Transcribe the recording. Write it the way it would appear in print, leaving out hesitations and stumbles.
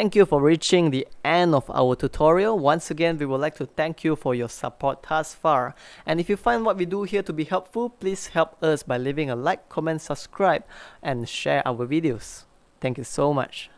Thank you for reaching the end of our tutorial. Once again, we would like to thank you for your support thus far. And if you find what we do here to be helpful, please help us by leaving a like, comment, subscribe, and share our videos. Thank you so much.